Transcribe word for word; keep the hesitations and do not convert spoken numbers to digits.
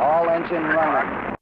All engine running.